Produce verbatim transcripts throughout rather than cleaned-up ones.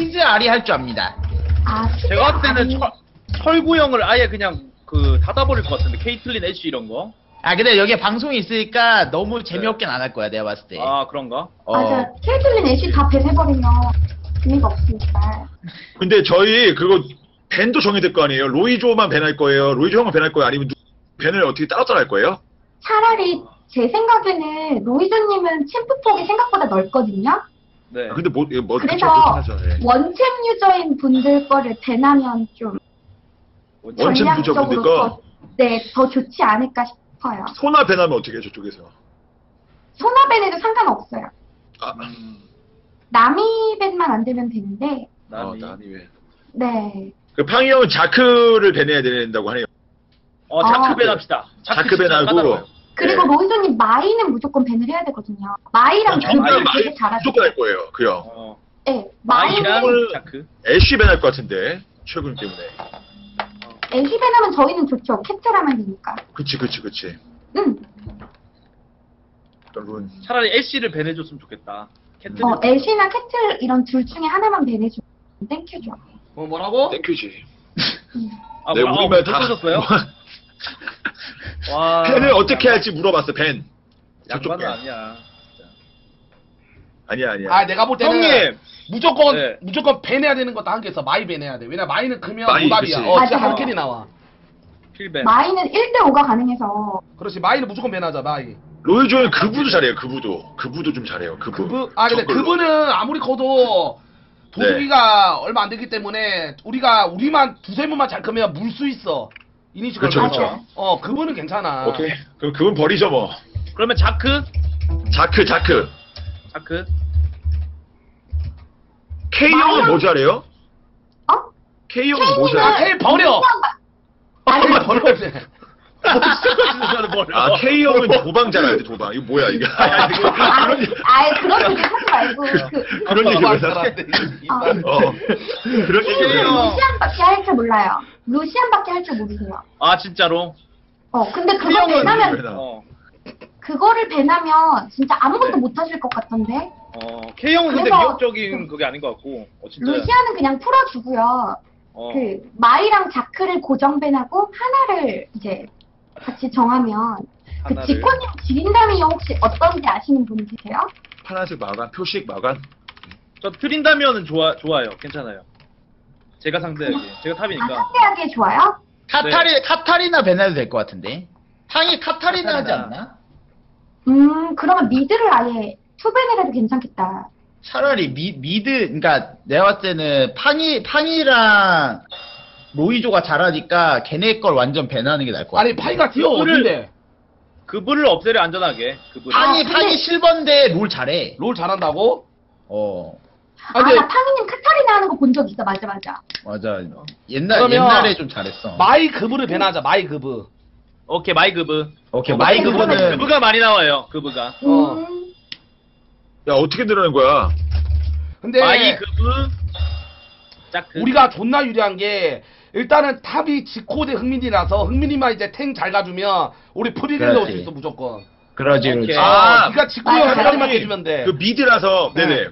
피즈 알이 할 줄 압니다. 아, 제가 봤을 때는 철, 철구 형을 아예 그냥 그 닫아버릴 것 같은데, 케이틀린, 애쉬 이런 거. 아 근데 여기에 방송이 있으니까 너무 재미없긴 네. 안 할 거야 내가 봤을 때. 아 그런가? 어. 맞아. 케이틀린, 애쉬 다 배제해버리면 재미가 없으니까. 근데 저희 그거 밴도 정해질 거 아니에요? 로이조만 밴할 거예요? 로이조 형만 밴할 거예요? 아니면 밴을 어떻게 따로따로 할 거예요? 차라리 제 생각에는 로이조님은 챔프 폭이 생각보다 넓거든요? 네. 아, 근데 뭐, 뭐 그래서 원챔 유저인 분들 거를 밴하면 좀 원챔 유저 분들 거? 네, 더 좋지 않을까 싶어요. 소나 밴하면 어떻게 해요 저쪽에서? 소나 밴에도 상관없어요. 아. 남이 밴만 안 되면 되는데. 남이. 어, 남이 밴. 네. 그 팡이 형은 자크를 밴해야 된다고 하네요. 어, 자크 밴합시다. 자크 밴하고. 그리고 네. 로이조님 마이는 무조건 밴을 해야 되거든요. 마이랑 자크를 되게 잘하죠. 무조건 할 거예요. 그요. 어. 네. 마이랑 자크. 애쉬 밴할 것 같은데 최근 때문에. 애쉬 밴하면 저희는 좋죠. 캡처라면 되니까. 그치 그치 그치. 응. 여러분. 차라리 애쉬를 밴해줬으면 좋겠다. 캡틀. 어, 애쉬나 캡틀 이런 둘 중에 하나만 밴해주면 땡큐죠. 어, 뭐라고? 땡큐지. 아, 네, 우리 말 다 보셨어요? 와. 밴을 어떻게 양반. 할지 물어봤어, 밴. 양반은 아니야. 진짜. 아니야, 아니야. 아, 내가 볼 때는 형님. 무조건 네. 무조건 밴해야 되는 것도 한계에서 마이 밴해야 돼. 왜냐 마이는 그러면 오답이야. 마이, 어, 진짜 한캔이 나와. 필밴. 마이는 일 대 오가 가능해서. 그렇지. 마이는 무조건 밴하자, 마이. 로이조는 그부도 잘해요. 그부도. 그부도 좀 잘해요. 그부. 그부 아, 근데 정글로. 그부는 아무리 커도 도둑이가 네. 얼마 안 되기 때문에 우리가 우리만 두세 번만 잘 크면 물 수 있어. 이니시가 그렇죠. 어, 그분은 괜찮아. 오케이. 그럼 그분 버리죠 뭐. 그러면 자크? 자크, 자크. 자크. K 형은 뭐 잘해요? 어? K 형은 뭐 잘해? 아, K 버려. 아니 버려야 돼. 아, K 형은 도방 잘해야 돼, 도방. 이거 뭐야 이게? 아, 그런 얘기 하지 말고. 그런 얘기 왜 하지? 어. 그런 얘기 왜? 루시안밖에 할 줄 몰라요. 루시안밖에 할 줄 모르세요. 아 진짜로? 어, 근데 그거 밴하면 어. 그거를 밴하면 진짜 아무것도 네. 못 하실 것 같던데. 어, K 형은 근데 미혹적인 그게 아닌 것 같고. 어, 진짜. 루시안은 그냥 풀어주고요. 어. 그 마이랑 자크를 고정 밴하고 하나를 이제 같이 정하면. 그 지코님 지린다미요 혹시 어떤지 아시는 분이세요? 파란색 마간, 표식 마간. 저 트린다미어는 좋아 좋아요, 괜찮아요. 제가 상대하기, 제가 탑이니까. 아, 상대하기 좋아요? 카타리, 네. 카타리나 밴해도 될 것 같은데. 향이 카타리나, 카타리나 하지 않나? 음, 그러면 미드를 아예 투밴을 해도 괜찮겠다. 차라리 미, 미드, 그니까 내가 봤을 때는 팡이, 팡이랑 로이조가 잘하니까 걔네 걸 완전 밴하는 게 나을 것 같아. 아니, 파이가 티어 어딘데? 그 불을 없애려 안전하게. 그 불을. 팡이, 아, 근데... 팡이 실버인데 롤 잘해. 롤 잘한다고? 어. 아, 근데... 아, 나 팡이님 카타리나 하는 거 본 적 있어. 맞아, 맞아. 맞아. 옛날, 옛날에 좀 잘했어. 마이 그브를 배나자, 마이 그브. 오케이, 마이 그브. 오케이, 어, 마이 그브는. 그브가 많이 나와요, 그브가. 음... 어. 야, 어떻게 들어는 거야? 근데. 마이 그브. 그... 우리가 존나 유리한 게, 일단은 탑이 지코 대 흥민이라서, 흥민이만 이제 탱 잘 가주면, 우리 프리를 넣을 수 있어, 무조건. 그러지, 그러지. 아, 니가 지코 형 가리만 해주면 돼. 그 미드라서, 네. 네네.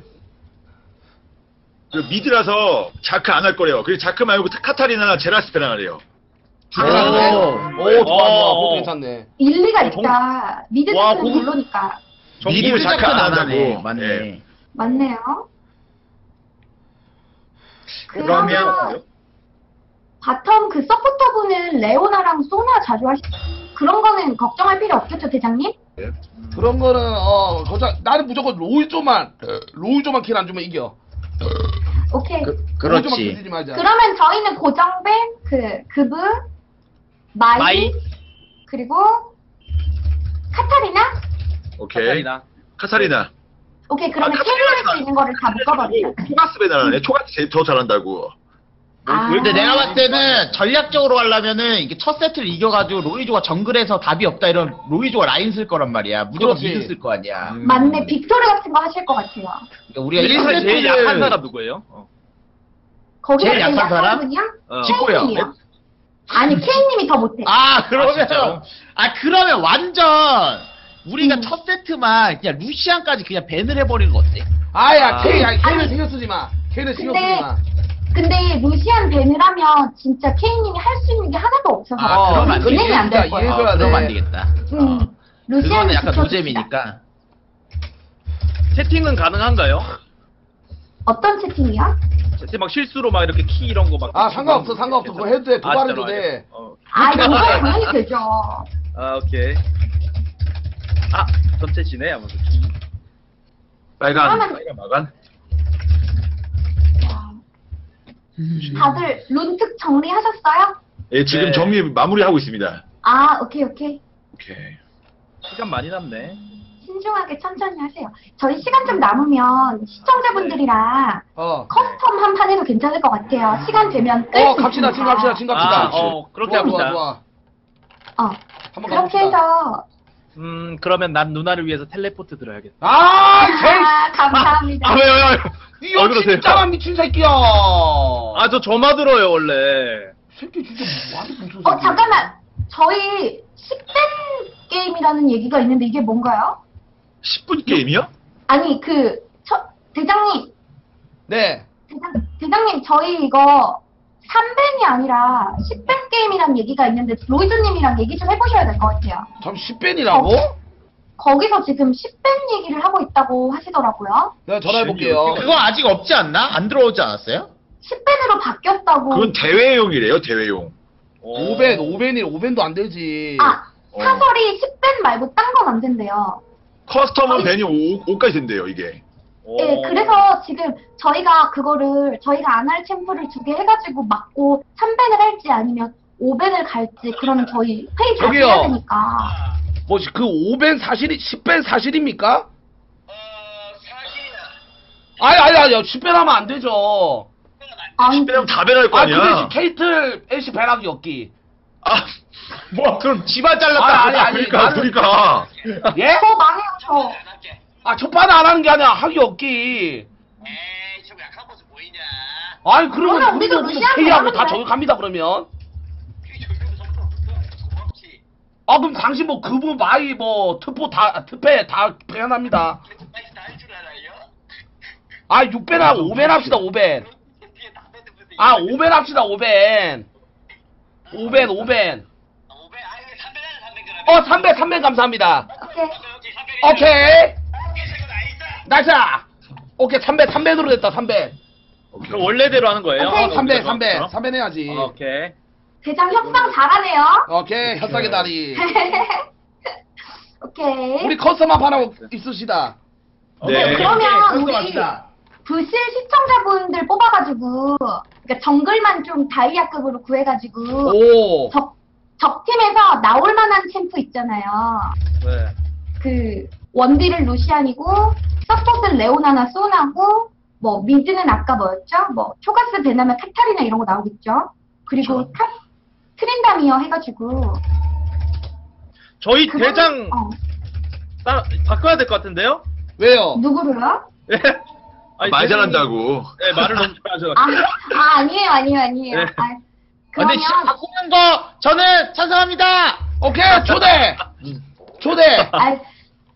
그 미드라서 자크 안 할 거래요. 그리고 자크 말고 카타리나 제라스 배나래요. 아, 오, 오, 좋아, 좋아, 괜찮네. 일리가 있다. 미드 자크는 별로니까. 미드 자크 안 하고, 맞네. 네. 맞네요. 그러면 바텀 그 서포터분은 레오나랑 소나 자주 하시. 그런 거는 걱정할 필요 없겠죠, 대장님? 네. 그런 거는 어, 거자 나는 무조건 로이조만 로이조만 킬 안 주면 이겨. 오케이. 그, 그렇지. 그러면 저희는 고정배, 그, 그브, 마이, 마이, 그리고, 카타리나? 오케이. 카타리나. 카타리나. 오케이, 그러면 캐리할 수 있는 거를 다 묶어버리자. 초가스 배달하네. 초가스 제일 더 잘한다고. 아 근데 내가 봤을 때는 전략적으로 하려면은 이게 첫 세트를 이겨가지고 로이조가 정글에서 답이 없다 이런 로이조가 라인 쓸 거란 말이야. 무조건 미드 쓸 거 아니야. 음. 맞네. 빅토르 같은 거 하실 것 같아요. 그러니까 우리가 일 세트를 제일 약한 사람 누구예요? 어. 거기서 제일 약한 사람? 지코요. 아니 케이님이 더 못해. 아 그러면 아, 아 그러면 완전 우리가 음. 첫 세트만 그냥 루시안까지 그냥 밴을 해버리는 거 어때? 아야 케이, 케이를 신경 쓰지 마. 걔는 신경 쓰지 마. 근데 루시안 밴이라면 진짜 케이님이 할 수 있는 게 하나도 없어서 아, 그럼 안 진행이 안 될 거예요. 어, 그럼 안 되겠다. 응. 어. 루시안은 약간 노잼이니까. 채팅은 가능한가요? 어떤 채팅이요? 채팅 막 실수로 막 이렇게 키 이런 거 막. 아 상관없어 상관없어 뭐 해도 돼 도발해도 돼. 어. 아 도발 당연히 되죠. 아 오케이. 아 전체지네 아무튼. 빨간 그러면... 빨간 마간. 다들 룬특 정리하셨어요? 예, 지금 네. 정리 마무리하고 있습니다. 아, 오케이, 오케이. 오케이. 시간 많이 남네. 신중하게 천천히 하세요. 저희 시간 좀 남으면 시청자분들이랑 네. 어. 커스텀 한 판 해도 괜찮을 것 같아요. 시간 되면 끝. 어, 갑시다, 지금 갑시다, 지금 갑시다. 아, 어, 그렇게 좋아, 합시다. 좋아, 좋아. 어, 그렇게 가봅시다. 해서. 음, 그러면 난 누나를 위해서 텔레포트 들어야겠다. 아, 제이. 아, 감사합니다. 아, 왜요, 왜요? 이 여친 진짜 미친 새끼야. 아, 저 저마 들어요 원래. 새끼 진짜 완전 무슨. 어 잠깐만, 저희 십 분 게임이라는 얘기가 있는데 이게 뭔가요? 십 분 게임이요? 아니 그 저, 대장님. 네. 대장 대장님 저희 이거 삼 밴이 아니라 십 밴 게임이라는 얘기가 있는데 로이드님이랑 얘기 좀 해보셔야 될 것 같아요. 잠 십 밴이라고? 어? 거기서 지금 십 밴 얘기를 하고 있다고 하시더라고요. 내가 전화해볼게요. 그거 아직 없지 않나? 안 들어오지 않았어요? 십 밴으로 바뀌었다고. 그건 대회용이래요, 대회용. 오 밴, 오 밴이래. 오 밴도 안 되지. 아, 사설이 어. 십 밴 말고 딴 건 안 된대요. 커스텀은 밴이 오까지 된대요, 이게. 네, 그래서 지금 저희가 그거를 저희가 안 할 챔프를 두 개 해가지고 막고 삼 밴을 할지 아니면 오 밴을 갈지 그러면 저희 회의 다 해야 되니까. 뭐지 그 오 밴 사실이 십 밴 사실입니까? 어 사실이야. 아니 아니 아니요 십 밴 하면 안 되죠. 십 밴 하면 다 밴할 거 아니야. 아 근데 케이틀 애쉬 밴하기 없기. 아 뭐 그럼 집안 잘랐다. 아니 아니 그러니까 그러니까. 예? 저 망해요 저. 아 첫판 안 하는 게 아니야 하기 없기. 에이 지금 약한 모습 보이냐. 아니 그러면 우리도 회의하고 다 저기 갑니다 그러면. 아 그럼 당신 뭐 그분 마이 뭐 특보 다 특패 다 배연합니다. 아 육 밴하고 오 밴 합시다 오 밴. 아 오 밴 합시다 오 밴. 오 밴 오 밴. 어 삼 밴 삼 밴 감사합니다. 오케이. 나이스. 오케이 삼 밴 삼 밴으로 됐다 삼 밴. 그럼 원래대로 하는 거예요? 삼 밴 삼 밴 삼 밴 해야지. 오케이. 대장 협상 잘하네요. 오케이 협상의 다리. 오케이. 우리 커스텀 하나 있으시다. 네. 그러면 오케이, 우리 부실 시청자분들 뽑아가지고 그러니까 정글만 좀 다이아급으로 구해가지고 적, 적 팀에서 나올만한 챔프 있잖아요. 네. 그 원딜은 루시안이고 서포트는 레오나나 소나고 뭐 미드는 아까 뭐였죠? 뭐 초가스 베나면 카타리나 이런 거 나오겠죠? 그리고 카 트린다미어 해가지고 저희 그건, 대장 어. 따, 바꿔야 될 것 같은데요? 왜요? 누구를요? 예? 아니, 말 잘한다고. 예, 말을 너무 잘하셔. 아, 아 아니에요 아니에요 아니에요. 네. 아, 그러면 바꾸는 거 저는 찬성합니다. 오케이 초대 초대. 아,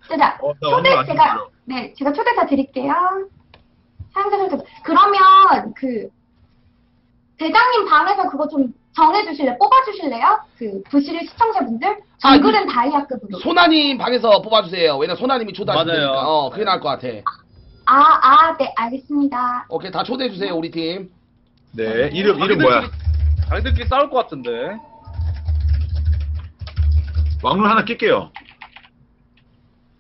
진짜 어, 초대 제가 네 제가 초대 다 드릴게요. 사용자 설정. 그러면 그 대장님 방에서 그거 좀 정해주실래요? 뽑아주실래요? 그 부실 시청자분들? 정글은 아, 다이아급으로 소나님 방에서 뽑아주세요. 왜냐면 소나님이 초대하시니까 어, 그게 나을 것 같아. 아, 아, 네 알겠습니다. 오케이 다 초대해주세요 우리 팀. 네 이름 이름 뭐야? 자기들끼리 싸울 것 같은데 왕눈 하나 낄게요.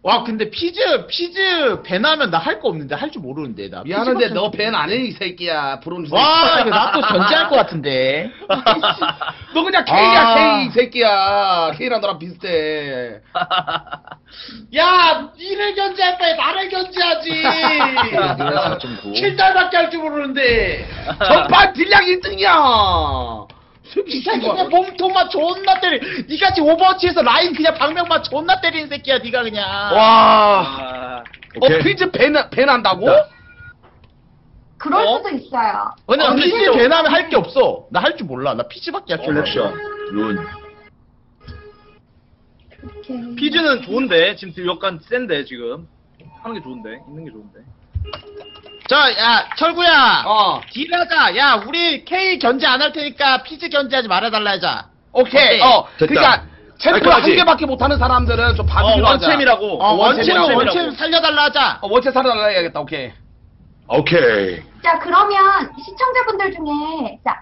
와 근데 피즈 피즈 밴하면 나 할 거 없는데 할 줄 모르는데 나 미안한데 너 밴 안 해 이 새끼야 브론즈. 와 나 또 견제할 거 같은데 너 그냥 K야 K 이 새끼야. K랑 너랑 비슷해. 야 니를 견제할 거야 나를 견제하지. 칠 달밖에 할 줄 모르는데 전반 딜량 일 등이야 이 새끼야 몸통만 존나 때리. 니같이 오버워치에서 라인 그냥 방명만 존나 때리는 새끼야 니가 그냥. 와. 어 피즈 밴 밴한다고? 그럴 어? 수도 있어요. 아니, 아, 피즈 밴하면 할 게 없어. 나 할 줄 몰라. 나 피즈밖에 할 줄 몰라. 룬. 피즈는 좋은데 지금 약간 센데 지금 하는 게 좋은데 있는 게 좋은데. 저, 야, 철구야. 어. 딜하자. 야, 우리 K 견제 안 할 테니까 피즈 견제하지 말아달라 하자. 오케이. 오케이. 어. 됐다. 그러니까 챔프를 한 개밖에 못하는 사람들은 좀 봐주기로 하자. 원챔이라고. 어, 원챔은 원챔 살려달라 하자. 어, 원챔 살려달라 해야겠다. 오케이. 오케이. 자, 그러면 시청자분들 중에 자,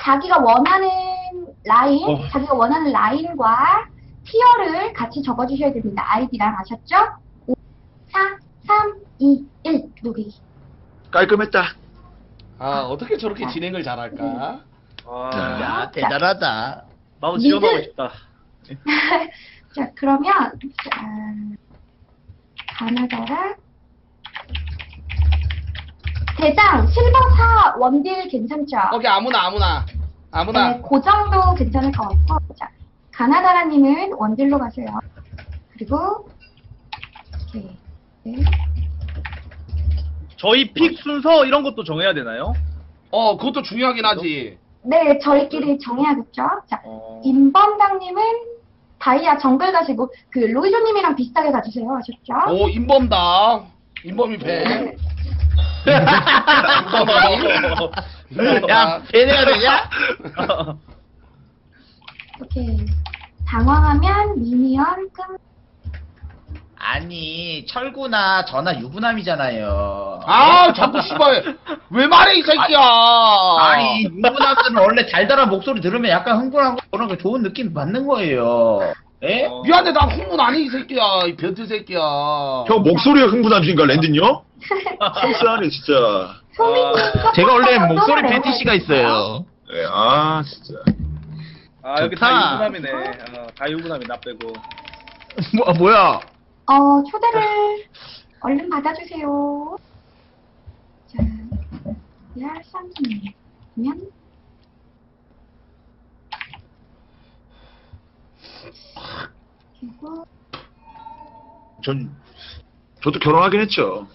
자기가 원하는 라인, 어. 자기가 원하는 라인과 티어를 같이 적어주셔야 됩니다. 아이디랑 아셨죠? 오, 사, 삼, 이, 일 누르기. 깔끔했다. 아, 어떻게 저렇게 자, 진행을 잘할까? 와, 야, 대단하다. 나도 지원하고 싶다. 자, 그러면 가나다라 대장 실버사 원딜 괜찮죠? 거기 아무나 아무나 아무나. 네, 그 정도 괜찮을 것 같고. 자, 가나다라님은 원딜로 가세요. 그리고 이렇게. 네. 저희 픽 순서 이런 것도 정해야 되나요? 어, 그것도 중요하긴 하지. 네, 저희끼리 정해야겠죠. 자, 어... 임범당님은 다이아 정글 가시고 그 로이조님이랑 비슷하게 가주세요. 아셨죠? 오, 임범당. 임범이 배. 야, 배내야 되냐? 오케이. 당황하면 미니언 끔. 아니, 철구나 저나 유부남이잖아요. 아, 자꾸 씨발 왜 말해 이 새끼야. 아니, 아니 유부남들은 원래 달달한 목소리 들으면 약간 흥분한 거 그런 거 좋은 느낌 받는 거예요. 에? 어. 미안해, 나 흥분 아니 이 새끼야, 이 변태 새끼야. 형 목소리가 흥분한 중인가 랜딩요? 속상하네 진짜. 아, 제가 원래 목소리 패티시가 있어요. 네, 아 진짜. 아, 여기 좋다. 다 유부남이네. 어, 다 유부남이 나 빼고. 뭐, 아, 뭐야? 어, 초대를 얼른 받아주세요. 자, 열삼 년. 그리고. 전, 저도 결혼하긴 했죠.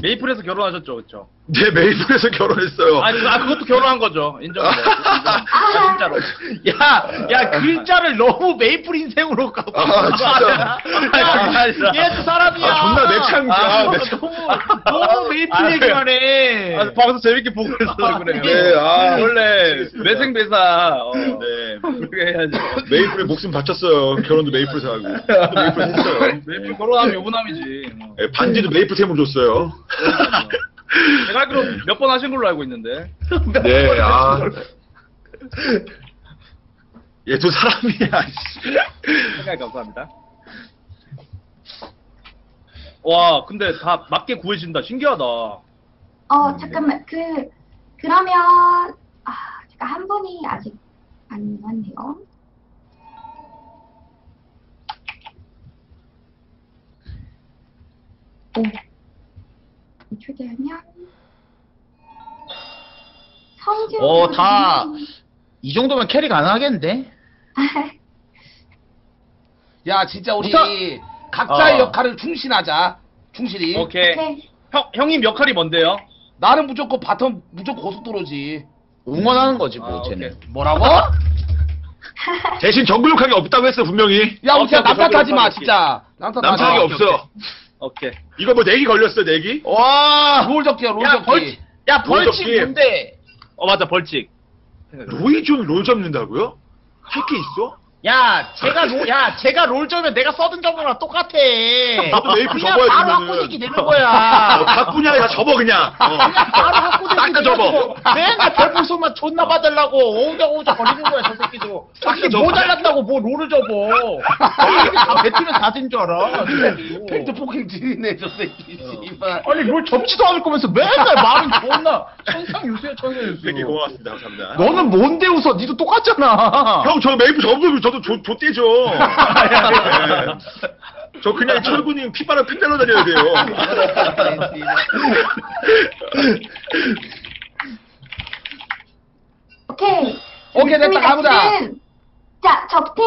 메이플에서 결혼하셨죠, 그쵸? 네, 메이플에서 결혼했어요. 아니, 아, 그것도 결혼한 거죠. 인정해. 진짜로. 야, 야, 글자를 너무 메이플 인생으로 가고. 아, 진짜. 얘도 사람이야. 아, 존나 매창이야. 아, 아, 너무, 너무 메이플 얘기만 해. 아, 방송 재밌게 보고 있어서 그래요. 네, 아. 원래, 매생배사. 어, 네. 그렇게 해야지. 메이플에 목숨 바쳤어요. 결혼도 메이플에서 하고. 메이플 했어요. 메이플 결혼하면 유부남이지. 네, 반지도 메이플 템으로 줬어요. 제가 알기로 네. 몇 번 하신 걸로 알고 있는데. 네, 아. 얘도 사람이야, 씨. 감사합니다. 와, 근데 다 맞게 구해진다. 신기하다. 어, 잠깐만. 그, 그러면, 아, 제가 한 분이 아직 안 왔네요. 오. 초대하면 성질. 어, 다 이 정도면 캐리 가능하겠는데? 야, 진짜 우리 우선, 각자의 어. 역할을 충실하자. 충실히. 오케이. 오케이. 형, 형님 역할이 뭔데요? 나는 무조건 바텀 무조건 고속도로지. 응원하는 거지 뭐. 아, 쟤는. 뭐라고? 대신 정글 욕하기 없다고 했어 분명히. 야, 우리야 남탓하지 마 진짜. 남탓하기 없어. 오케이. 이거 뭐 내기 걸렸어 내기? 와, 롤 적기야 롤 적기. 벌치, 야 벌칙 뭔데? 어, 맞아 벌칙. 로이 좀 롤 잡는다고요? 할 게 있어? 야, 제가 롤, 야 제가 롤 잡으면 내가 써든 정보랑 똑같아. 나도 메이플 접어야 되면은. 바로 학구직이 되는 거야. 학구냐, 야 접어 그냥. 어. 그냥 바로 학구직이. 딱 접어. 맨날 별풍선만 존나 받으려고 오우적오우적 거리는 거야 저 새끼도. 자기 모자랐다고 뭐 롤을 접어. 다 뱉으면 다 된 줄 알아. 팩트 폭행 지리네 저 새끼. 어. 아니 롤 접지도 않을 거면서 맨날 말은 존나. 천상 유수야 천상 유수. 되게 고맙습니다. 감사합니다. 너는 뭔데 웃어? 니도 똑같잖아. 형 저 메이플 접으면 저도 조, 조떼죠. 네. 저 그냥 철구님 핏바람 핏 달러 다녀야 돼요. 오케이. 오케이, 됐다, 가보자. 지금, 자, 적팀,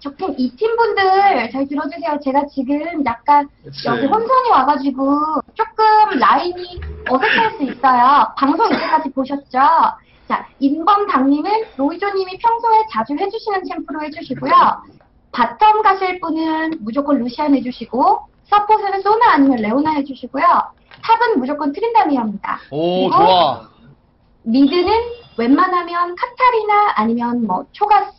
적팀 이 팀 분들 잘 들어주세요. 제가 지금 약간 그치. 여기 혼선이 와가지고 조금 라인이 어색할 수 있어요. 방송 이때까지 보셨죠? 자, 임범당님은 로이조님이 평소에 자주 해주시는 챔프로 해주시고요. 바텀 가실 분은 무조건 루시안 해주시고 서폿은 소나 아니면 레오나 해주시고요. 탑은 무조건 트린다미어입니다. 오, 좋아. 미드는 웬만하면 카타리나 아니면 뭐 초가스,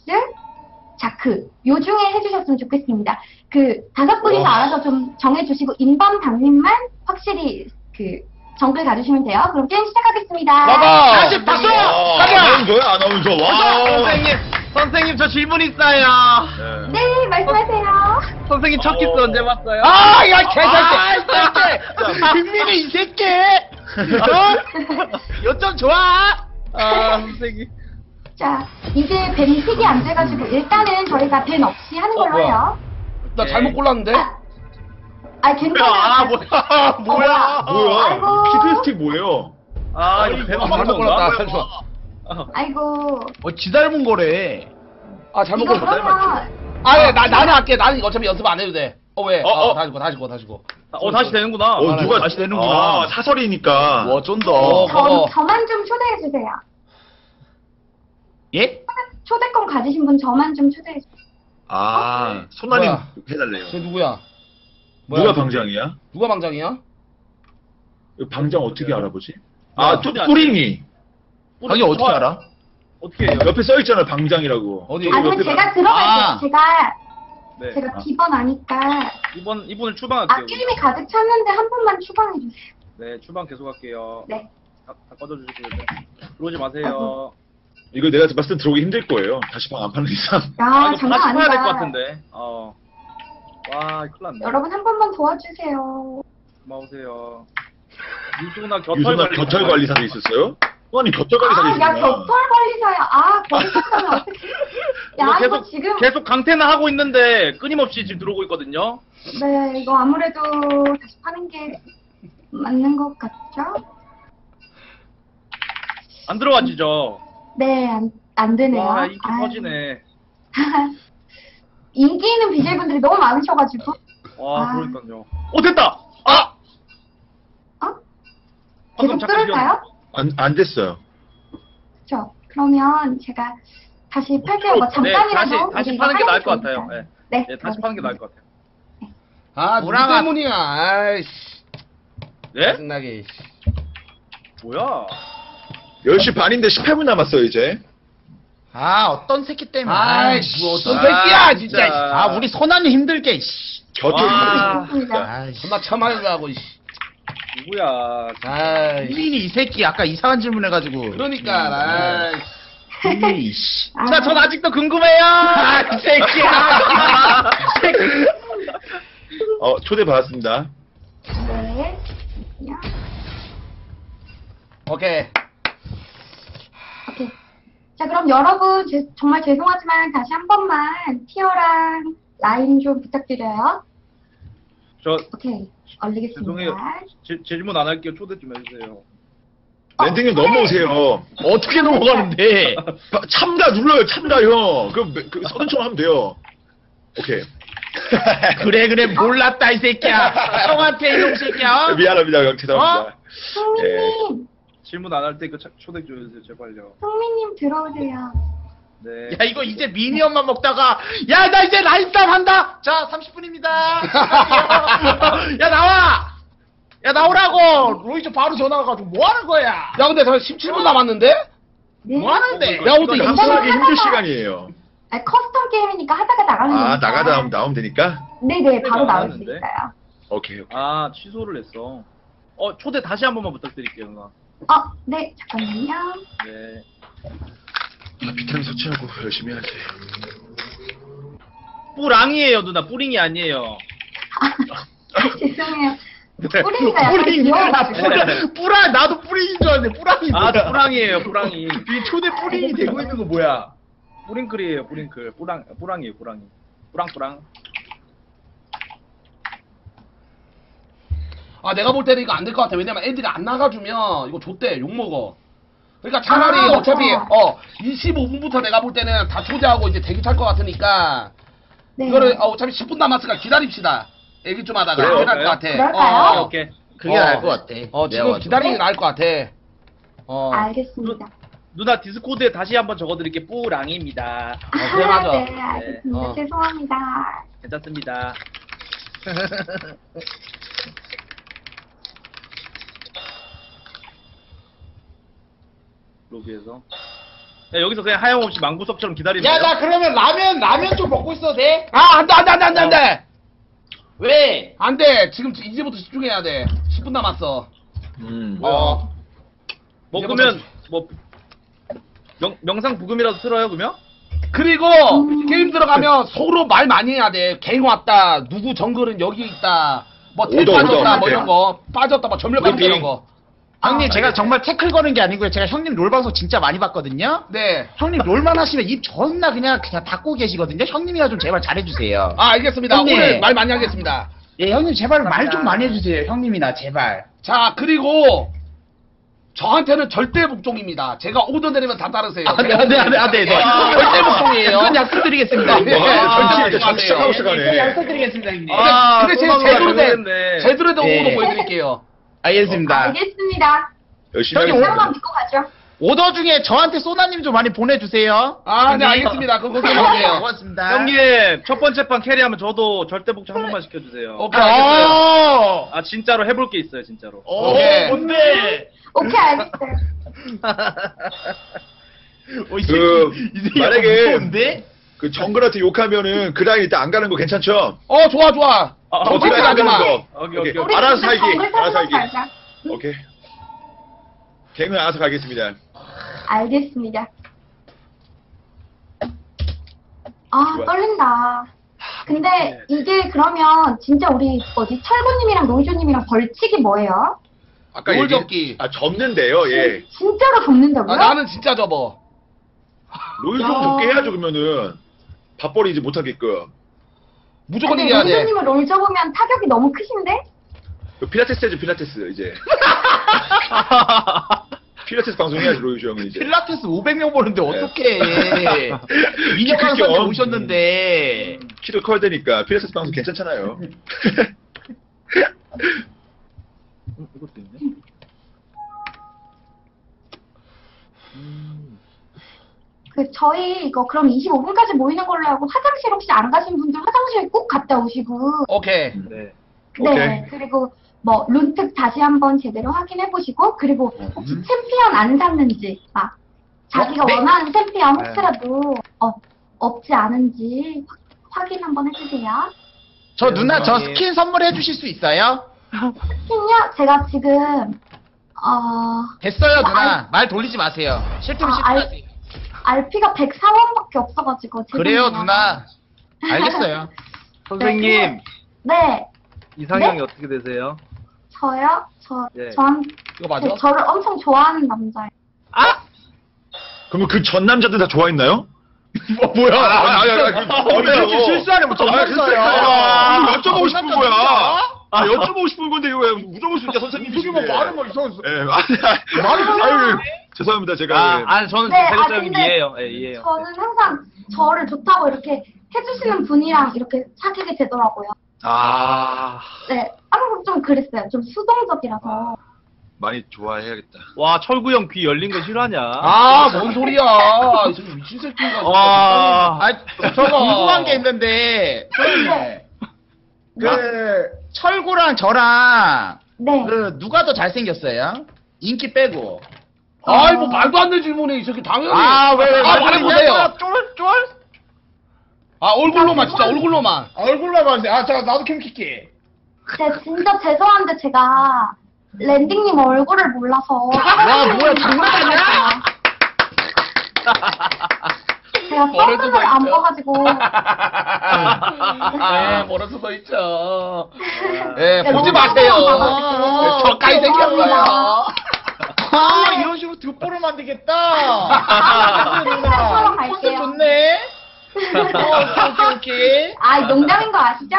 자크 요 중에 해주셨으면 좋겠습니다. 그 다섯 분이서 알아서 좀 정해주시고 인밤 당님만 확실히 그 정글 가주시면 돼요. 그럼 게임 시작하겠습니다. 봐봐. 다시 박수. 가자. 아나운서. 와. 선생님, 선생님 저 질문 있어요. 네, 네 말씀하세요. 선생님 첫 키스 언제 봤어요? 아, 야 개새끼. 흥민이 이 새끼. 요점 좋아. 아, 선생님. 자, 이제 벤이 픽이 안 돼가지고 일단은 저희가 벤 없이 하는 걸로 어, 해요. 나 잘못 골랐는데? 아, 아 괜찮아. 아, 뭐야, 아, 뭐야. 어, 뭐야. 뭐야. 아이고. 피클스틱 뭐예요? 아, 이거 벤 잘못 골랐다. 아, 아이고. 어, 지 닮은 거래. 아, 잘못 골랐다. 그러면... 아, 예, 나, 나는 할게. 나는 어차피 연습 안 해도 돼. 어, 왜? 어, 어. 어 다시 고, 다시 고, 다시 고. 어, 다시 되는구나. 어, 누가 다시 되는구나. 아, 사설이니까. 와, 쩐다. 어, 저, 저만 좀 초대해주세요. 예? 초대권 가지신 분 저만 좀 초대해주세요. 아, 손나님 해달래요. 쟤 누구야? 뭐야? 누가 방장이야? 누가 방장이야? 방장 어떻게 알아보지? 아, 뿌링이. 뿌링이 어떻게 알아? 어떻게 해요? 옆에 써있잖아, 방장이라고. 어디? 아, 그럼 제가 들어갈게요. 제가 제가 비번 아니까. 이번 이분을 추방할게요. 아, 게임이 가득 찼는데 한 분만 추방해주세요. 네, 추방 계속할게요. 네. 다 꺼져주시고요. 들어오지 마세요. 이거 내가 봤을 땐 들어오기 힘들 거예요. 다시 방 안 파는 이상. 야, 아, 장난 아니다. 다시 파야 될 것 같은데. 어. 와, 큰일 났네. 여러분 한 번만 도와주세요. 고마우세요. 유소나 겨털 관리사. 겨털 관리사도 있었어요? 아니, 겨털 관리사도 있었어요. 아, 야, 겨털 관리사야. 아, 거기까지 어떻게. 야, 계속, 이거 지금. 계속 강퇴나 하고 있는데 끊임없이 지금 들어오고 있거든요. 네, 이거 아무래도 다시 파는 게 맞는 것 같죠? 안 들어와지죠? 네, 안, 안 되네요. 와, 인기 아유. 터지네. 인기 있는 비제이분들이 너무 많으셔가지고. 와, 아. 그러니까요. 어, 됐다! 아! 어? 계속 뚫을까요? 안, 안 됐어요. 그쵸. 그러면 제가 다시 팔게요. 뭐 잠깐이라도. 네, 다시, 다시 파는 게 나을 것 같아요. 네. 네, 네 다시 파는 게 나을 것 같아요. 네. 아, 누구 때문이야. 아이씨. 네? 신나게. 뭐야? 열 시 반인데 십팔 분 남았어요, 이제. 아, 어떤 새끼 때문에. 아이씨, 뭐 어떤 아, 새끼야, 진짜. 진짜. 아, 우리 소나님 힘들게, 씨. 곁을 아, 존나 참아야 하고, 씨. 누구야. 아이. 흥민이 이 새끼, 아까 이상한 질문 해가지고. 그러니까, 아이씨. 흥민이, 씨. 자, 전 아직도 궁금해요! 아, 이 새끼야. 어, 초대 받았습니다. 네. 오케이. 오케이. 자 그럼 여러분 제, 정말 죄송하지만 다시 한 번만 티어랑 라인 좀 부탁드려요. 저 오케이 얼리겠습니다. 죄송해요. 제, 제 질문 안 할게요. 초대 좀 해주세요. 어, 랜딩님 초대. 넘어오세요. 어떻게 넘어가는데? 참가 눌러요. 참가 형. 그럼 그, 서든처럼 하면 돼요. 오케이. 그래 그래 몰랐다 이 새끼야. 형한테 이놈 새끼야. 어? 미안합니다 형. 죄송합니다. 형님. 어? 질문 안 할 때 그 초대 좀 해주세요 제발요. 성민님 들어오세요. 네. 야 이거 이제 미니언만 먹다가 야 나 이제 라인싸움 한다. 자 삼십 분입니다. 야 나와. 야 나오라고. 로이즈 바로 전화가지고 뭐 하는 거야. 야 근데 저 십칠 분 남았는데? 네. 뭐 하는데? 야 오늘 감당하기 힘들 시간이에요. 아 커스텀 게임이니까 하다가 나가면. 아 되니까. 나가다 나오면, 나오면 되니까? 네네 바로 나올 수 있어요. 오케이 오케이. 아 취소를 했어. 어 초대 다시 한 번만 부탁드릴게요 누나. 어, 네, 잠깐만요. 네. 나 비타민 섭취하고 열심히 해야지. 뿌랑이에요, 누나. 뿌링이 아니에요. 아, 죄송해요. 뿌링이가 뿌링이. 뿌랑, 나도 뿌링인 줄 알았는데, 뿌랑이. 아, 뿌랑이에요, 뿌랑이. 이 초대 뿌링이 되고 있는 거 뭐야? 뿌링클이에요, 뿌링클. 뿌랑, 뿌랑이에요, 뿌랑이. 뿌랑뿌랑. 아 내가 볼 때는 이거 안 될 것 같아. 왜냐면 애들이 안 나가주면 이거 좆대 욕먹어. 그러니까 차라리 아, 어차피 아. 어 이십오 분부터 내가 볼 때는 다 초대하고 이제 대기 탈 것 같으니까 네. 이거를 어, 어차피 십 분 남았으니까 기다립시다. 얘기 좀 하다가 그래요, 그럴 것 같아. 그럴까요? 어, 오케이. 그게 나을 것 같아. 어 지금 기다리는 게 나을 것 같아. 어 알겠습니다. 누, 누나 디스코드에 다시 한번 적어드릴게. 뿌랑입니다. 어, 아, 네, 알겠습니다. 네. 어. 죄송합니다. 괜찮습니다. 로비에서. 야, 여기서 그냥 하염없이 망구석처럼 기다리면. 야, 나 그러면 라면, 라면 좀 먹고 있어도 돼? 아, 안 돼, 안 돼, 안 돼, 안 돼, 안 돼! 왜? 안 돼! 지금 이제부터 집중해야 돼. 십 분 남았어. 음, 뭐야. 어. 먹으면, 뭐, 명, 명상 부금이라도 틀어요, 그러면? 그리고, 음. 게임 들어가면 서로 말 많이 해야 돼. 갱 왔다, 누구 정글은 여기 있다, 뭐, 탭 빠졌다, 뭐 이런 거. 빠졌다, 뭐, 전멸감 이런 거. 형님, 아, 제가 네. 정말 태클 거는 게 아니고요. 제가 형님 롤 방송 진짜 많이 봤거든요. 네. 형님 롤만 하시면 입 존나 그냥 그냥 닫고 계시거든요. 형님이라 좀 제발 잘해주세요. 아, 알겠습니다. 형님. 오늘 말 많이 하겠습니다. 예, 형님 제발 말 좀 많이 해주세요. 형님이나 제발. 자, 그리고 저한테는 절대 복종입니다. 제가 오더 내리면 다 따르세요. 아, 네, 아, 네, 아, 네, 아, 네, 네. 아, 절대 복종이에요. 그건 약속드리겠습니다. 약속드리겠습니다, 형님. 아, 근데 제가 제대로 된, 제대로 된 오더 보여드릴게요. 알겠습니다. 어, 알겠습니다. 열심히 오더만 믿고 가죠. 오더 중에 저한테 소나님 좀 많이 보내주세요. 아, 네, 알겠습니다. 그거 보내주세요. 고맙습니다. 형님, 첫 번째 판 캐리하면 저도 절대복종 한 번만 시켜주세요. 오케이, 알겠어요. 아, 진짜로 해볼 게 있어요, 진짜로. 오, 오케이. 뭔데? 오케이, 알겠어요. 어, 이 새끼, 그, 이 새끼 만약에 무서운데? 그 정글한테 욕하면은 그 라인 일단 안 가는 거 괜찮죠? 어, 좋아, 좋아. 정글한테 안 가는 거. 오케이, 오케이. 오케이. 알아서 살기, 알아서 살기. 오케이. 갱은 알아서 가겠습니다. 알겠습니다. 아, 좋아. 떨린다. 근데 네. 이게 그러면 진짜 우리 뭐지 철구님이랑 노이조님이랑 벌칙이 뭐예요? 아까 얘기, 접기. 아, 접는데요, 예. 진, 진짜로 접는다고요? 아, 나는 진짜 접어. 노이조 접게 해야죠, 그러면은. 밥벌이 이제 못하게끔. 무조건 아니, 이겨야 돼. 노이조님은 롤 접으면 타격이 너무 크신데? 필라테스 해줘, 필라테스, 이제. 필라테스 방송해야지, 로이조 형은 이제. 필라테스 오백 명 보는데 어떡해. 민혁강사님 네. 오셨는데. 음, 키도 커야 되니까, 필라테스 방송 괜찮잖아요. 어, 이것도 있네. 음. 그, 저희 이거 그럼 이십오 분까지 모이는 걸로 하고, 화장실 혹시 안 가신 분들 화장실 꼭 갔다 오시고. 오케이. 네. 네, 오케이. 그리고 뭐 룬특 다시 한번 제대로 확인해 보시고, 그리고 혹시 음. 챔피언 안 샀는지, 막 자기가 어? 네. 원하는 챔피언 혹시라도 어, 없지 않은지 확, 확인 한번 해주세요. 저 네, 누나 저 스킨 선물해 주실 수 있어요? 스킨요? 제가 지금 어 됐어요 뭐, 누나 알... 말 돌리지 마세요. 실투 실투. 알피가 백사 원밖에 없어가지고. 그래요 누나. 알겠어요. 선생님. 네. 이상형이 네? 어떻게 되세요? 저요? 저, 예. 전, 이거 맞아? 저, 저를 엄청 좋아하는 남자예요. 아! 그러면 그 전 남자들 다 좋아했나요? 뭐, 뭐야? 아, 아니, 아니, 아니. 어떻게 실수하려면 전화했어요. 아, 여쭤보고 싶은 거야. 아, 여쭤보고 싶은 건데, 이거 왜 물어볼 수 있냐, 선생님. 이게 뭐 말은 뭐 이상한. 예, 아니, 말은 아유, 죄송합니다, 제가. 아, 아니, 저는 대략적인 이해예요. 예, 이해요. 저는 항상 저를 좋다고 이렇게 해주시는 분이랑 이렇게 사귀게 되더라고요. 아. 네, 한국 좀 그랬어요. 좀 수동적이라서. 많이 좋아해야겠다. 와, 철구 형 귀 열린 거 싫어하냐? 아, 뭔 소리야. 지금 미친 새끼인가? 아, 아, 저거 궁금한 게 있는데. 네. 그, 네. 철구랑 저랑. 네. 그, 누가 더 잘생겼어요? 인기 빼고. 어... 아이, 뭐, 말도 안 되는 질문에 이 새끼 당연히. 아, 왜, 왜, 아, 말해보세요. 쫄, 쫄? 아, 얼굴로만, 진짜, 얼굴로만. 아, 얼굴로만. 아, 자, 나도 캠 킬게. 네, 진짜 죄송한데, 제가, 랜딩님 얼굴을 몰라서. 와, 뭐야, 장난이야? 제가 썸네일을 안 봐가지고. 아, 멀어서 서 있죠. 예, 보지 마세요. 저까지 생겼어요. 아, 이런 식으로 득보를 만들겠다. 아, 누나. 컨셉 좋네. 어, 오케이. 아, 농담인 거 아시죠?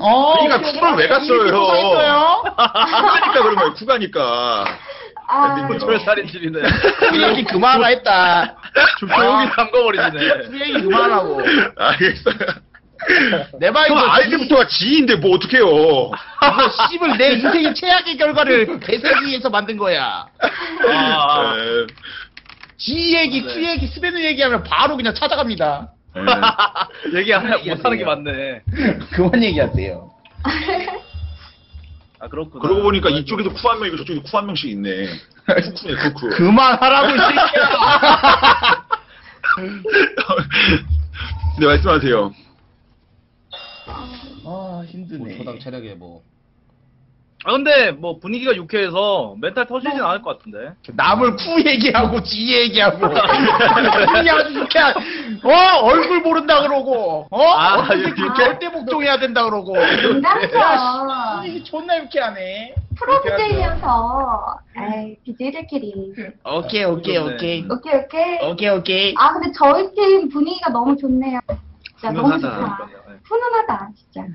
어, 그러니까 쿠를 왜 갔어요? 쿠가니까 그런 거예요, 쿠가니까. 아, 절살인질이네. 수영이 그만하라 했다. 조용히 담가버리시네. 수영이 그만하고. 알겠어요. 내 방이 아이디부터가 지인데 뭐 어떡해요. 이거 씨발 내 인생의 최악의 결과를 되새기 위해서 만든 거야. 아. 네. 지 얘기, 네. 큐 얘기, 스베누 얘기하면 바로 그냥 찾아갑니다. 얘기 안 해, 못 하는 게 맞네. 그만 얘기하세요. 아 그렇구나. 그러고 보니까 이쪽에도 쿠 한 명이고 저쪽에도 쿠 한 명씩 있네. 쿠쿠네 쿠쿠. 그만하라고 이 새끼야. 네 말씀하세요. 아 힘드네. 초당 체력에 뭐. 아 근데 뭐 분위기가 유쾌해서 멘탈 터지진 뭐, 않을 것 같은데. 남을 쿠 얘기하고 지 얘기하고 그냥 그냥 어 얼굴 모른다 그러고 어 아, 어떤 새끼 아, 절대 복종해야 된다 그러고. 야 씨, 존나 유쾌하네. 프로브제이면서 에이 비제이들끼리. 오케이 오케이 오케이. 오케이 오케이. 오케이 오케이. 아 근데 저희 팀 분위기가 너무 좋네요. 진짜 너무 좋다. 훈훈하다 진짜.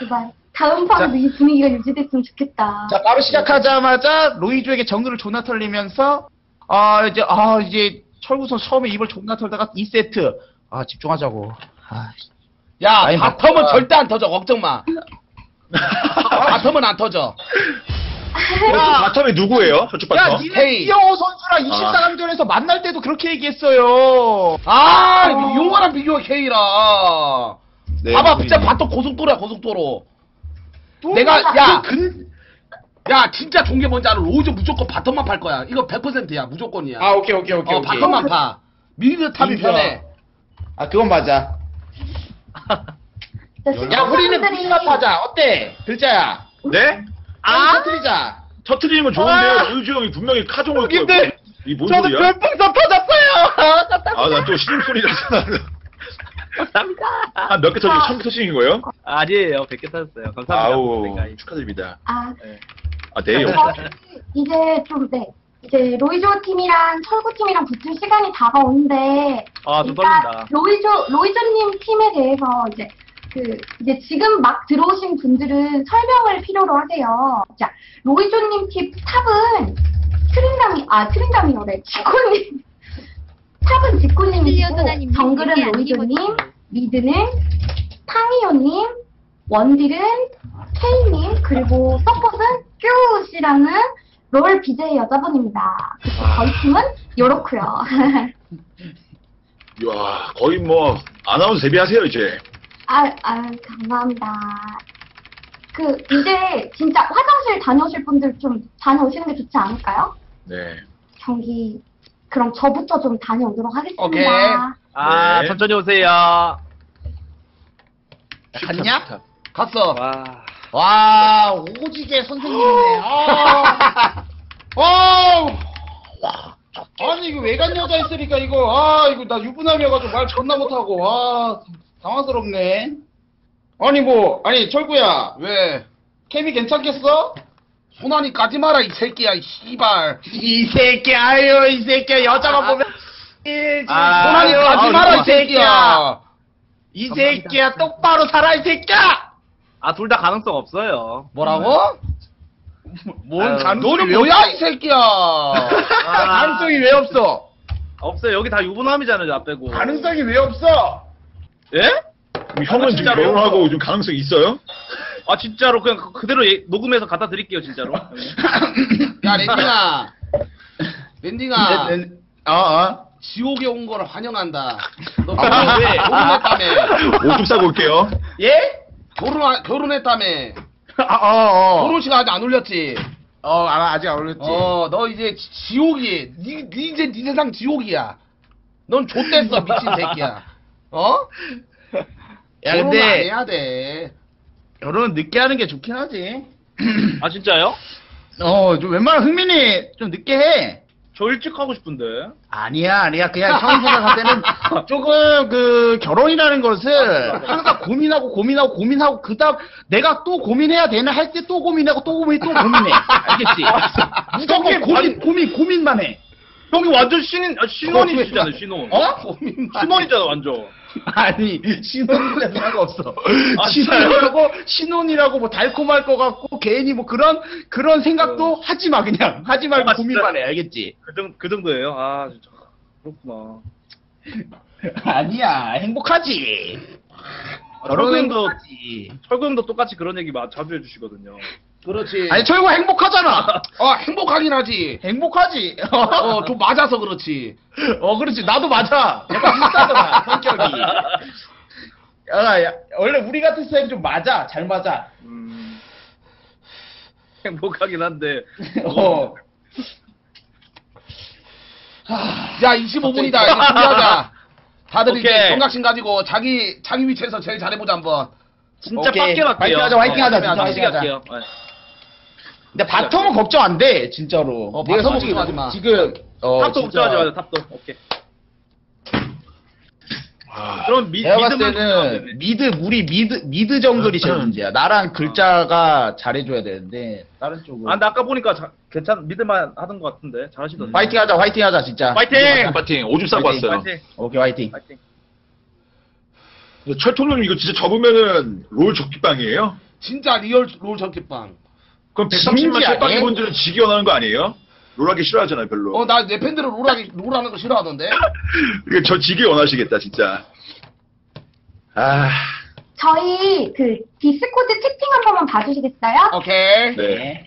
제발. 다음 판에도 이 분위기가 유지됐으면 좋겠다. 자, 바로 시작하자마자 로이조에게 정글을 존나 털리면서 아 이제 아 이제 철구선 처음에 입을 존나 털다가 이 세트 아 집중하자고. 아, 야 바텀은 아, 절대 안 터져 걱정 마. 바텀은 안 터져. 야, 바텀이 누구예요? 저쪽 바텀? 야, 니네 이영호 선수랑 이십사 강전에서 아. 만날 때도 그렇게 얘기했어요. 아, 어. 용화랑 비교해 K랑. 네, 봐봐, 진짜 바텀 고속도로야 고속도로. 내가 야 근 야 진짜 좋은 게 뭔지 알아? 로즈 무조건 바텀만 팔 거야. 이거 백 퍼센트야 무조건이야. 아 오케이 오케이 오케이. 어 오케이. 바텀만 파. 미드 탑이 편해. 아 그건 맞아. 야 우리는 미드만 파자. 어때? 글자야. 네? 아 터트리자. 터트리면 좋은데 로즈 형이 분명히 카종을 끼는데. 이 뭔 소리야? 저도 별풍선 터졌어요. 아 나 또 시름 소리라서. 감사합니다. 아, 몇 개 터진, 천 개 터진 거예요? 아, 아니에요. 백 개 터졌어요. 감사합니다. 아우, 축하드립니다. 아, 네. 아, 네요. 이제 좀, 네. 이제 로이조 팀이랑 철구 팀이랑 붙을 시간이 다가오는데. 아, 또 떨린다. 로이조, 로이조님 팀에 대해서 이제, 그, 이제 지금 막 들어오신 분들은 설명을 필요로 하세요. 자, 로이조님 팀 탑은 트린다미, 아, 트린다미어래. 지코님. 탑은 직구님이시고 정글은 로이조님, 미드는 탕이오님, 원딜은 케이님, 그리고 서폿은 큐씨라는 롤 비제이 여자분입니다. 그래서 저희 팀은 요렇구요. 이야 거의 뭐 아나운서 데뷔하세요 이제. 아, 아 감사합니다. 그 이제 진짜 화장실 다녀오실 분들 좀 다녀오시는 게 좋지 않을까요? 네. 경기. 그럼 저부터 좀 다녀오도록 하겠습니다. 오케이. 아, 네. 천천히 오세요. 갔냐? 슈탑. 갔어. 와, 와 오지게 선생님이네. 아, 와. 아니 이거 외간 여자 있으니까 이거 아 이거 나 유부남이어가지고 말 존나 못하고 아 당황스럽네. 아니 뭐 아니 철구야 왜 케미 괜찮겠어? 소나니 까지 마라 이 새끼야 이 씨발 이 새끼 아유 이 새끼야 여자가 아, 보면 아, 소나니 아유, 까지 마라 아, 이 새끼야 이 새끼야 똑바로 살아 이 새끼야. 아 둘 다 가능성 없어요. 뭐라고? 뭔 아유, 가능성이 너는 뭐야 이 새끼야. 아, 가능성이 왜 없어? 없어요. 여기 다 유부남이잖아요 나 빼고. 가능성이 왜 없어? 예? 형은 지금 결혼하고 요즘 가능성 있어요? 아 진짜로 그냥 그대로 예, 녹음해서 갖다 드릴게요 진짜로. 야 랜딩아 랜딩아 어어 어? 지옥에 온 걸 환영한다. 너 결혼 왜 결혼했다며. 옷 좀 싸고 올게요. 예? 결혼 결혼했다며. 아어어 결혼식 아직 안 올렸지? 어 아직 안 올렸지. 어 너 이제 지옥이 니, 니 이제 니 세상 지옥이야. 넌 좆됐어 미친 새끼야. 어? 야 결혼 근데 안 해야 돼. 결혼은 늦게 하는 게 좋긴 하지. 아 진짜요? 어, 좀 웬만하면 흥민이 좀 늦게 해. 저 일찍 하고 싶은데. 아니야, 아니야. 그냥 처음 생각할 때는 조금 그 결혼이라는 것을 항상 고민하고 고민하고 고민하고 그다음 내가 또 고민해야 되나 할 때 또 고민하고 또 고민 또 고민해. 알겠지? 무조건 고민 고민 고민만 해. 형이 완전 신인 아, 신혼이잖아 신혼. 어? 고민 신혼이잖아 완전. 아니 신혼이라는 생각 없어. 아, 신혼이라고 신혼이라고 뭐 달콤할 것 같고 괜히 뭐 그런 그런 생각도 어... 하지 마 그냥 하지 말고 아, 고민만 해 알겠지? 그, 정, 그 정도예요. 아 진짜 그렇구나. 아니야 행복하지. 아, 철구 형도 철구 형도 똑같이 그런 얘기 자주 해주시거든요. 그렇지. 아니 철구 행복하잖아. 어 행복하긴 하지. 행복하지. 어 좀 맞아서 그렇지. 어 그렇지 나도 맞아. 내가 비슷하잖아 성격이. 야, 야, 원래 우리 같은 스타일 좀 맞아. 잘 맞아. 음... 행복하긴 한데. 어. 야, 이십오 분이다. 이제 준비하자. 다들 오케이. 이제 경각심 가지고 자기, 자기 위치에서 제일 잘해보자, 한번. 진짜 빡게 갈게요. 화이팅 하자, 화이팅 하자. 진짜 화이팅 하자. 근데 바텀은 걱정 안 돼, 진짜로. 어, 내가 솔직히 마지막. 지금, 어, 탑도 걱정하지 마자, 탑도. 오케이. 그럼 미, 내가 봤을 때는 미드, 우리 미드, 미드 정글이 제일 문제야. 나랑 글자가 아. 잘해줘야 되는데, 다른 쪽은. 아, 근데 아까 보니까 자, 괜찮, 미드만 하던 것 같은데. 잘하시던데. 화이팅 하자, 화이팅 하자, 진짜. 화이팅! 화이팅! 오줌 싸고 왔어요. 화이팅! 오케이, 화이팅. 화이팅. 철토님 이거 진짜 접으면은 롤 적기빵이에요? 진짜 리얼 롤 적기빵. 그럼 백삼십만 철빵이 분들은 지기 원하는 거 아니에요? 롤하기 싫어하잖아요, 별로. 어, 나 내 팬들은 롤하기, 롤하는 거 싫어하던데? 이거 저 지기 원하시겠다, 진짜. 아. 저희 그 디스코드 채팅 한 번만 봐주시겠어요? 오케이. 네.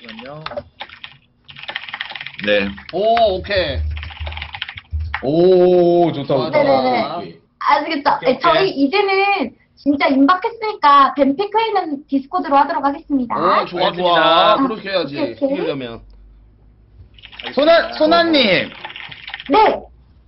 잠시만요. 네. 오, 오케이. 오, 좋다, 좋다. 네네네. 아시겠죠? 오케이, 오케이. 저희 이제는 진짜 임박했으니까 뱀팩 회의는 디스코드로 하도록 하겠습니다. 아, 좋아, 좋아. 아, 그렇게 해야지. 이러려면. 소나, 소나님. 네.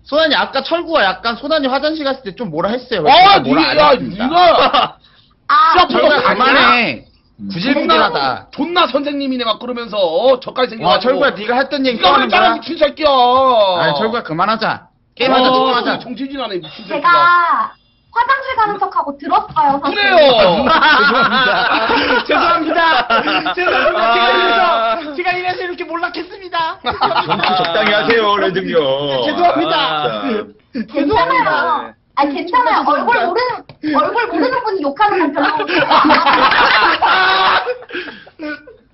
소나님, 아까 철구가 약간 소나님 화장실 갔을 때 좀 뭐라 했어요. 아, 니가, 니가. 아, 철구가 간만에. 구질구질하다. 존나 선생님이네, 막 그러면서. 어, 저까지 생겨가지고. 아, 철구야, 니가 했던 얘기 꺼내는 거야. 미친 새끼야. 아니, 철구야, 그만하자. 게임하자, 집중하자. 정치질하네, 미친 새끼야. 제가... 화장실 가는 척하고 들었어요. 그래요. 죄송합니다. 죄송합니다. 죄송합니다. 제가, 제가 이래서 이렇게 몰락했습니다. 정치 적당히 하세요, 레드미요. 죄송합니다. 괜찮아요. 아 괜찮아요. 얼굴 모르는 얼굴 모르는 분이 욕하는 건 별로 없어요.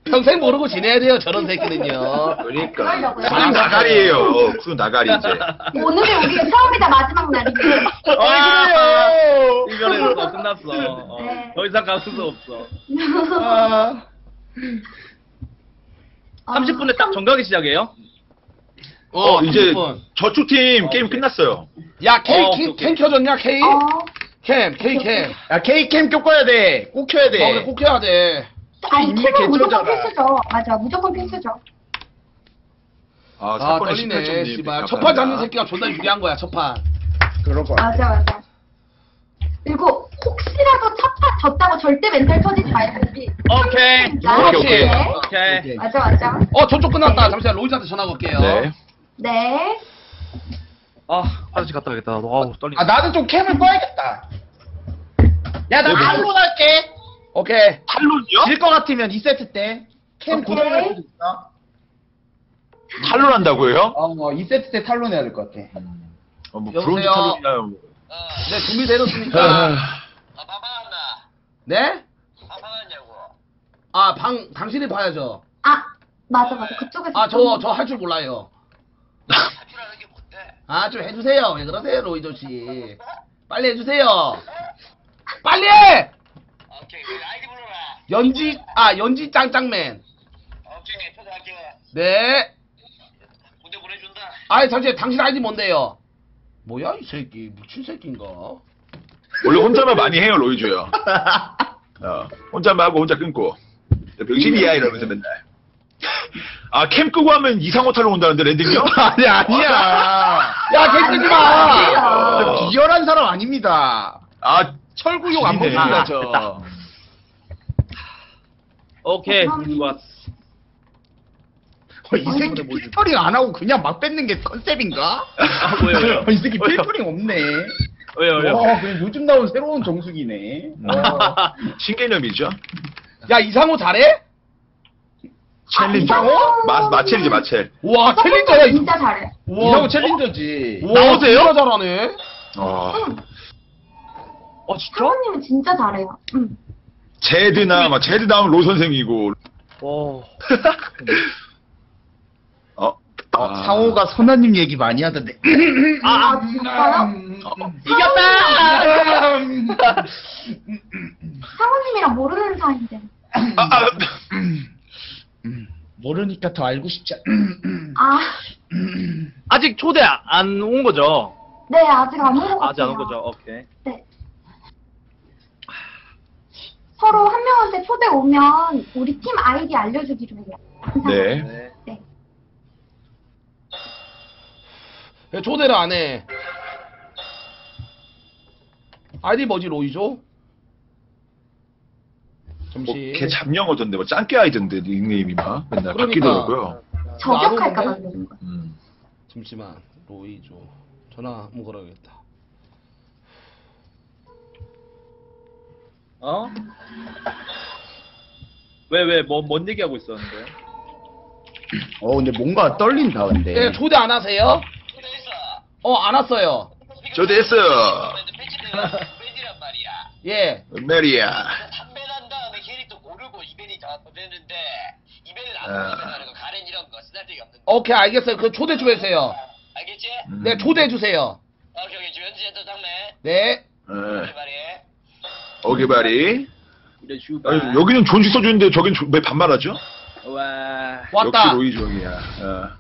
평생 모르고 지내야 돼요, 저런 새끼는요. 그러니까. 쿠는 나가리에요. 쿠는 나가리 이제. 오늘이 우리가 처음이자 마지막 날이에요. 아, 이별에서 끝났어. 어. 네. 더 이상 갈 수도 없어. 아. 삼십 분에 딱 정각이 시작이에요? 어, 어 이제 저축 팀 어, 게임 오케이. 끝났어요. 야, K 어, 캠, 캠 켜졌냐, K? 어. 캠, K 캠. 야, K 캠 껴야 돼. 꼭 켜야 돼. 어, 그래, 꼭 켜야 돼. 아니, 템은 무조건 필수죠. 맞아, 무조건 필수죠. 아, 아 떨리네, 씨발. 첫판 잡는 새끼가 존나 유리한 거야, 첫판. 그럴 거 같아. 맞아, 맞아. 그리고 혹시라도 첫판 졌다고 절대 멘탈 터지지 말든지. 오케이. 오케이, 오케이. 오케이. 맞아, 맞아. 어, 저쪽 끝났다. 네. 잠시만, 로이즈한테 전화 걸게요. 네. 네. 아, 화장실 갔다 오겠다. 아우, 떨리네. 아, 나는 좀 캠을 꺼야겠다. 야, 나 칼로 갈게. 오케이. 탈론이요? 질 것 같으면 이 세트 때 캠 고정할 수도 있어. 탈론 한다고요? 어, 뭐 이 세트 때 탈론 해야 될 것 같아. 어, 뭐 브론즈 탈론이나요? 뭐. 어. 네, 준비되었습니까? 아, 방방한다. 네? 방방하냐고. 아, 방 당신이 봐야죠. 아, 맞아 맞아. 그쪽에서. 아, 저 저 할 줄 몰라요. 할 줄 아는 게 뭔데? 아, 좀 해주세요. 왜 그러세요, 로이조 씨? 빨리 해주세요. 빨리. 해! 오케이, 아이디 불러라. 연지, 아, 연지 짱짱맨. 오케이, 초대할게. 네. 군대 보내준다. 아이, 잠시만, 당신 아이디 뭔데요? 뭐야, 이 새끼. 미친 새끼인가? 원래 혼자만 많이 해요, 로이조요. 어, 혼자만 하고, 혼자 끊고. 병신이야, 이러면서 맨날. 아, 캠 끄고 하면 이상호 타러 온다는데, 랜딩이요? 아니, 아니야. 야, 캠 끄지 마. 비열한 사람 아닙니다. 아, 철구 욕 안 보십니다, 저. 오케이, 우리 왔어. 이 새끼 필터링 안 하고 그냥 막 뺏는 게 컨셉인가? 아, 왜요? 왜요? 이 새끼 필터링 없네. 왜요, 왜요? 와, 그냥 요즘 나온 새로운 정수기네. 어. 신개념이죠? 야, 이상호 잘해? 챌린저? 아, 마, 마첼이지, 마첼. 와, 챌린저야, 진짜 잘해. 우와, 이상호 챌린저지. 와, 나오세요? 진짜 잘하네. 어. 응. 어, 진짜? 사모님은 진짜 잘해요. 응. 제드나, 막, 제드 나오면 로 선생이고. 오. 어? 아. 상호가 선아님 얘기 많이 하던데. 아, 아 진짜요? 어. 이겼다! 상호님이랑 모르는 사이인데. 아, 아. 모르니까 더 알고 싶지 않... 아. 아직 초대 안 온 거죠? 네, 아직 안 온 거죠. 아직 안 온 거죠, 오케이. 네. 오면 우리 팀 아이디 알려주기로 해요. 네. 네. 네. 왜 초대를 안 해? 아이디 뭐지, 로이죠? 잠시. 뭐, 걔 잡영어던데, 뭐, 짱깨 아이던데, 닉네임이 막. 맨날 바뀌더라고요. 그러니까. 저격할까 봐 그러는 거야. 음. 잠시만, 로이죠. 전화 한번 걸어야겠다. 어? 왜, 왜, 뭐, 뭔 얘기하고 있었는데? 어, 근데 뭔가 떨린다, 근데. 네, 초대 안 하세요? 초대했어. 어, 안 왔어요. 초대했어요. 메리란 말이야. 예. 메리야. 판매한 다음에 캐릭터 고르고 이벤이 다 보냈는데, 이벤을 안 보내는 거, 가렌 이런 거, 쓰나들이 없는 거. 오케이, 알겠어요. 그 초대 좀 해주세요. 알겠지? 음. 네, 초대해주세요. 오케이, 오케이. 주변지에서 장례. 네. 네. 어기바리. 아, 여기는 존지 써주는데 저긴 왜 반말하죠? 와. 왔다. 역시 로이 종이야. 어.